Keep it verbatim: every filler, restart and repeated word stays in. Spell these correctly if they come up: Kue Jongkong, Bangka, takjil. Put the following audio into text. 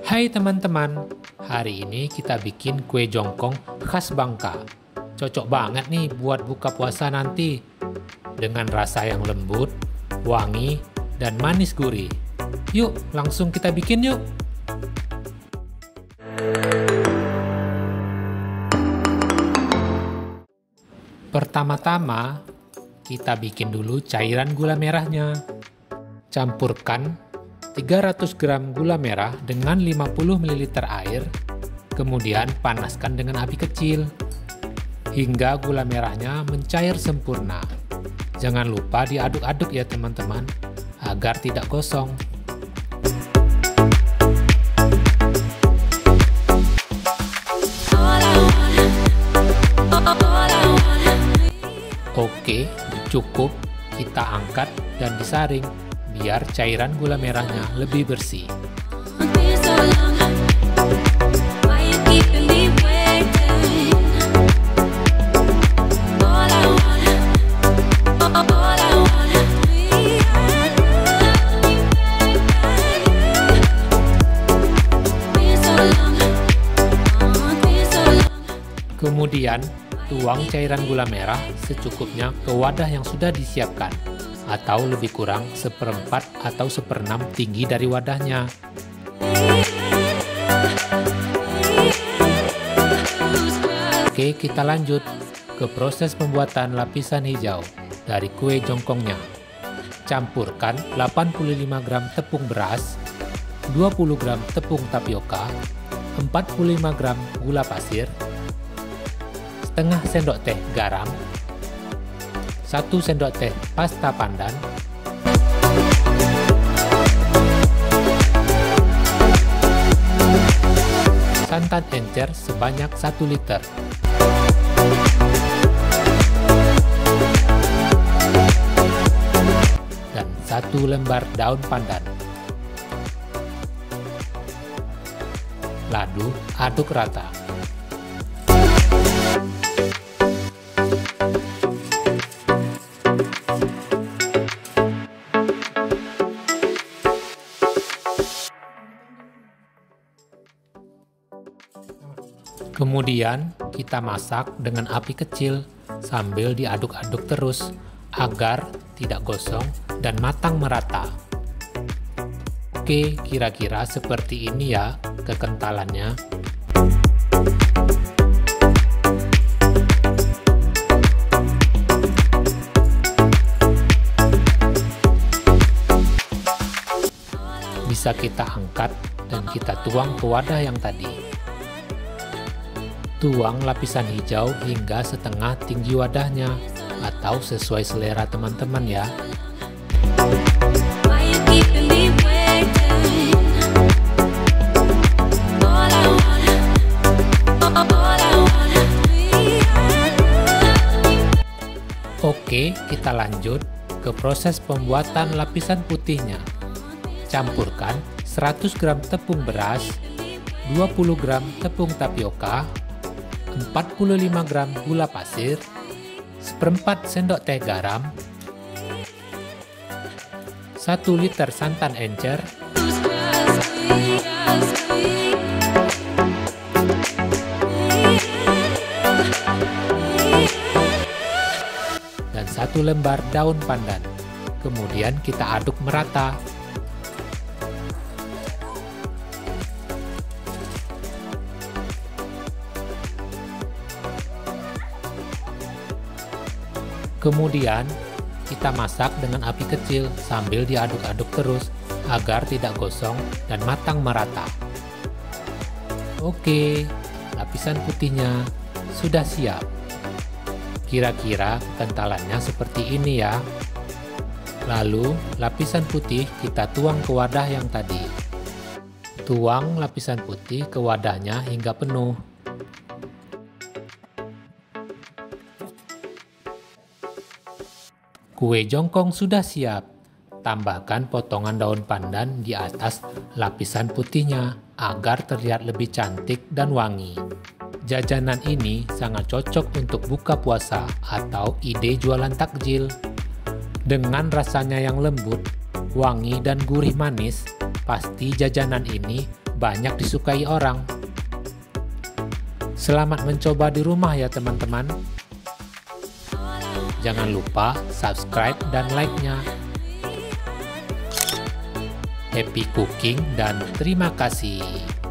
Hai teman-teman, hari ini kita bikin kue jongkong khas Bangka. Cocok banget nih buat buka puasa nanti. Dengan rasa yang lembut, wangi, dan manis gurih. Yuk, langsung kita bikin yuk. Pertama-tama, kita bikin dulu cairan gula merahnya. Campurkan tiga ratus gram gula merah dengan lima puluh mililiter air, kemudian panaskan dengan api kecil hingga gula merahnya mencair sempurna. Jangan lupa diaduk-aduk ya teman-teman, agar tidak gosong. Oke, cukup kita angkat dan disaring biar cairan gula merahnya lebih bersih. Kemudian, tuang cairan gula merah secukupnya ke wadah yang sudah disiapkan, atau lebih kurang seperempat atau seperenam tinggi dari wadahnya. Oke, kita lanjut ke proses pembuatan lapisan hijau dari kue jongkongnya. Campurkan delapan puluh lima gram tepung beras, dua puluh gram tepung tapioka, empat puluh lima gram gula pasir, setengah sendok teh garam, satu sendok teh pasta pandan, santan encer sebanyak satu liter. Dan satu lembar daun pandan. Lalu aduk rata. Kemudian kita masak dengan api kecil sambil diaduk-aduk terus agar tidak gosong dan matang merata. Oke, kira-kira seperti ini ya kekentalannya. Bisa kita angkat dan kita tuang ke wadah yang tadi. Tuang lapisan hijau hingga setengah tinggi wadahnya, atau sesuai selera teman-teman ya. Oke, kita lanjut ke proses pembuatan lapisan putihnya. Campurkan seratus gram tepung beras, dua puluh gram tepung tapioka, empat puluh lima gram gula pasir, seperempat sendok teh garam, satu liter santan encer, dan satu lembar daun pandan. Kemudian kita aduk merata. Kemudian kita masak dengan api kecil sambil diaduk-aduk terus agar tidak gosong dan matang merata. Oke, lapisan putihnya sudah siap. Kira-kira kentalannya seperti ini ya. Lalu lapisan putih kita tuang ke wadah yang tadi. Tuang lapisan putih ke wadahnya hingga penuh. Kue jongkong sudah siap. Tambahkan potongan daun pandan di atas lapisan putihnya agar terlihat lebih cantik dan wangi. Jajanan ini sangat cocok untuk buka puasa atau ide jualan takjil. Dengan rasanya yang lembut, wangi dan gurih manis, pasti jajanan ini banyak disukai orang. Selamat mencoba di rumah ya teman-teman. Jangan lupa subscribe dan like-nya. Happy cooking dan terima kasih.